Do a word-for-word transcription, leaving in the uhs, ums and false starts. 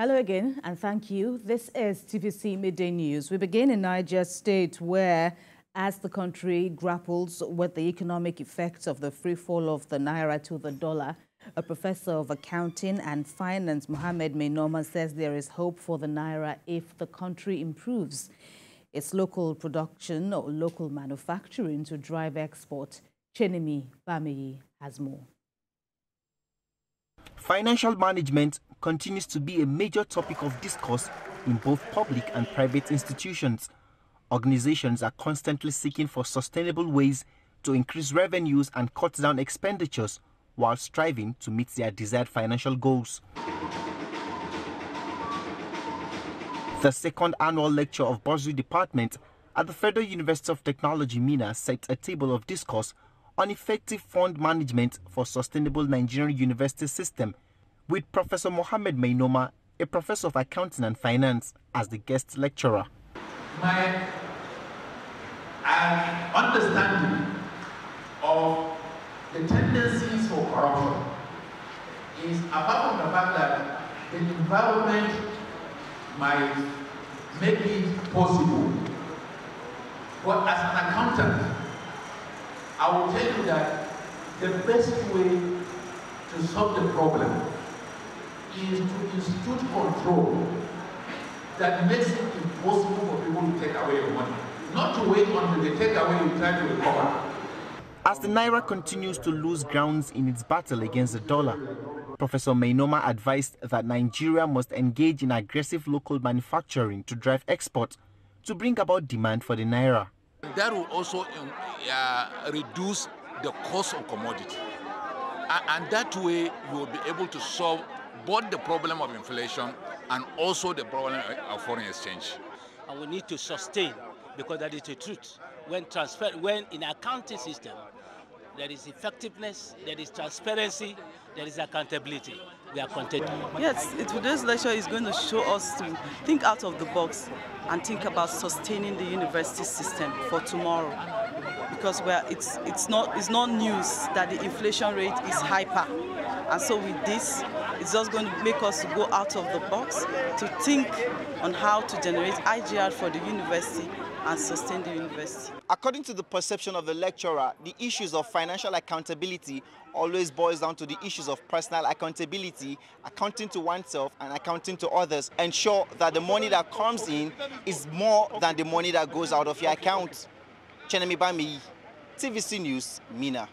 Hello again, and thank you. This is T V C Midday News. We begin in Niger State, where, as the country grapples with the economic effects of the free fall of the naira to the dollar, a professor of accounting and finance, Mohammed Mainoma, says there is hope for the naira if the country improves its local production or local manufacturing to drive export. Chenemi Bamiyi has more. Financial management continues to be a major topic of discourse in both public and private institutions. Organizations are constantly seeking for sustainable ways to increase revenues and cut down expenditures while striving to meet their desired financial goals. The second annual lecture of Bursary Department at the Federal University of Technology, Minna, set a table of discourse on effective fund management for sustainable Nigerian university system, with Professor Mohammed Mainoma, a professor of accounting and finance, as the guest lecturer. My uh, understanding of the tendencies for corruption is, apart from the fact that the environment might make it possible, but as an accountant, I will tell you that the best way to solve the problem is to institute control that makes it impossible for people to take away your money, not to wait until they take away you try to recover. As the naira continues to lose grounds in its battle against the dollar, Professor Mainoma advised that Nigeria must engage in aggressive local manufacturing to drive export, to bring about demand for the naira. That will also uh, reduce the cost of commodity, and that way you will be able to solve both the problem of inflation and also the problem of foreign exchange. And we need to sustain, because that is the truth. When transfer, when in accounting system, there is effectiveness, there is transparency, there is accountability. We are content. Yes, it, today's lecture is going to show us to think out of the box and think about sustaining the university system for tomorrow, because we are, it's, it's, not, it's not news that the inflation rate is hyper. And so with this, it's just going to make us go out of the box to think on how to generate I G R for the university and sustain the university. According to the perception of the lecturer, the issues of financial accountability always boils down to the issues of personal accountability, accounting to oneself and accounting to others. Ensure that the money that comes in is more than the money that goes out of your account. Chenemi Bamiyi, T V C News, Minna.